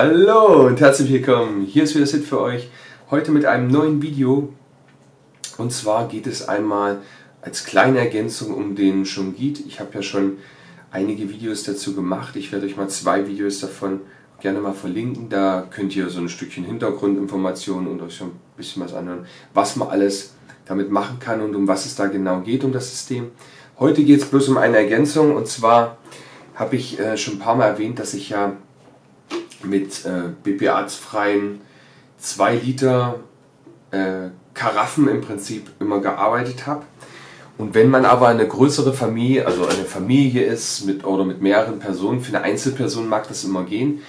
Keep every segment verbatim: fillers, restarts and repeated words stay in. Hallo und herzlich willkommen, hier ist wieder Sitd für euch, heute mit einem neuen Video. Und zwar geht es einmal als kleine Ergänzung um den Schungit. Ich habe ja schon einige Videos dazu gemacht, ich werde euch mal zwei Videos davon gerne mal verlinken. Da könnt ihr so ein Stückchen Hintergrundinformationen und euch so ein bisschen was anhören, was man alles damit machen kann und um was es da genau geht, um das System. Heute geht es bloß um eine Ergänzung, und zwar habe ich äh, schon ein paar Mal erwähnt, dass ich ja mit äh, B P A-freien zwei Liter äh, Karaffen im Prinzip immer gearbeitet habe. Und wenn man aber eine größere Familie, also eine Familie ist mit, oder mit mehreren Personen, für eine Einzelperson mag das immer gehen,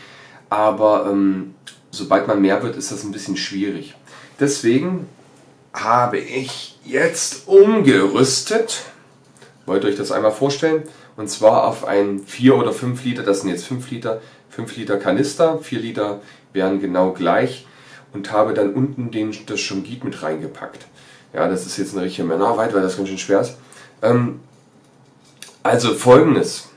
aber ähm, sobald man mehr wird, ist das ein bisschen schwierig. Deswegen habe ich jetzt umgerüstet, wollte euch das einmal vorstellen, und zwar auf ein vier oder fünf Liter, das sind jetzt fünf Liter, fünf Liter Kanister, vier Liter wären genau gleich, und habe dann unten den, das Schungit mit reingepackt. Ja, das ist jetzt eine richtige Männerarbeit, weil das ganz schön schwer ist. Ähm, also Folgendes: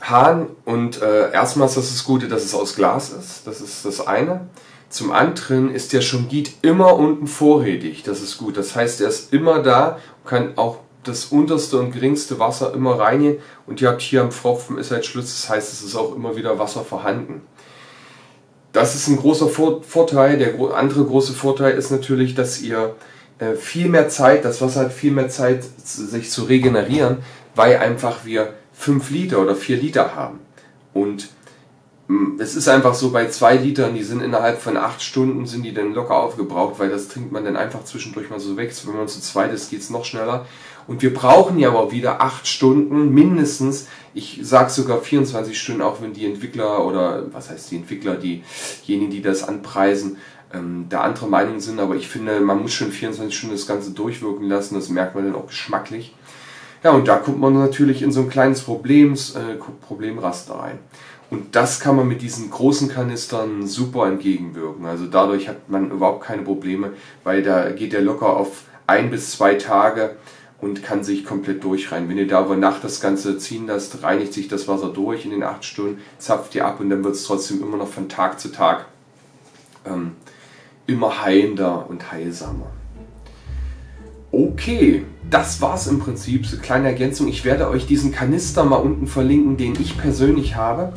Hahn und äh, erstmal ist das das Gute, dass es aus Glas ist, das ist das eine. Zum anderen ist der Schungit immer unten vorrätig, das ist gut, das heißt, er ist immer da und kann auch das unterste und geringste Wasser immer reingehen, und ihr habt hier am Pfropfen ist halt Schluss, das heißt, es ist auch immer wieder Wasser vorhanden. Das ist ein großer Vorteil. Der andere große Vorteil ist natürlich, dass ihr viel mehr Zeit, das Wasser hat viel mehr Zeit, sich zu regenerieren, weil einfach wir fünf Liter oder vier Liter haben. Und es ist einfach so, bei zwei Litern, die sind innerhalb von acht Stunden, sind die dann locker aufgebraucht, weil das trinkt man dann einfach zwischendurch mal so weg. Wenn man zu zweit ist, geht es noch schneller. Und wir brauchen ja aber wieder acht Stunden mindestens, ich sage sogar vierundzwanzig Stunden, auch wenn die Entwickler oder, was heißt die Entwickler, diejenigen, die das anpreisen, ähm, da andere Meinung sind. Aber ich finde, man muss schon vierundzwanzig Stunden das Ganze durchwirken lassen, das merkt man dann auch geschmacklich. Ja, und da kommt man natürlich in so ein kleines Problems, äh, Problemraster rein. Und das kann man mit diesen großen Kanistern super entgegenwirken. Also dadurch hat man überhaupt keine Probleme, weil da geht der locker auf ein bis zwei Tage und kann sich komplett durchrein. Wenn ihr da über Nacht das Ganze ziehen lasst, reinigt sich das Wasser durch in den acht Stunden, zapft ihr ab, und dann wird es trotzdem immer noch von Tag zu Tag ähm, immer heilender und heilsamer. Okay, das war es im Prinzip, so eine kleine Ergänzung. Ich werde euch diesen Kanister mal unten verlinken, den ich persönlich habe.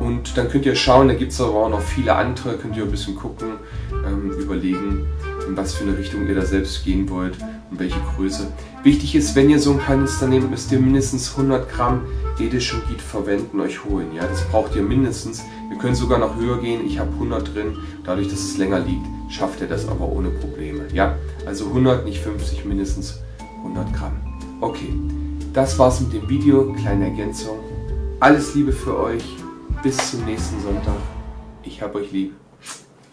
Und dann könnt ihr schauen, da gibt es aber auch noch viele andere, könnt ihr ein bisschen gucken, ähm, überlegen, in was für eine Richtung ihr da selbst gehen wollt und welche Größe. Wichtig ist, wenn ihr so einen Kanister nehmt, müsst ihr mindestens hundert Gramm Edelschungit verwenden, euch holen. Ja, das braucht ihr mindestens. Ihr könnt sogar noch höher gehen, ich habe hundert drin, dadurch, dass es länger liegt, schafft ihr das aber ohne Probleme. Ja, also hundert, nicht fünfzig, mindestens hundert Gramm. Okay, das war's mit dem Video, kleine Ergänzung. Alles Liebe für euch. Bis zum nächsten Sonntag. Ich hab euch lieb.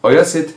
Euer Sitd.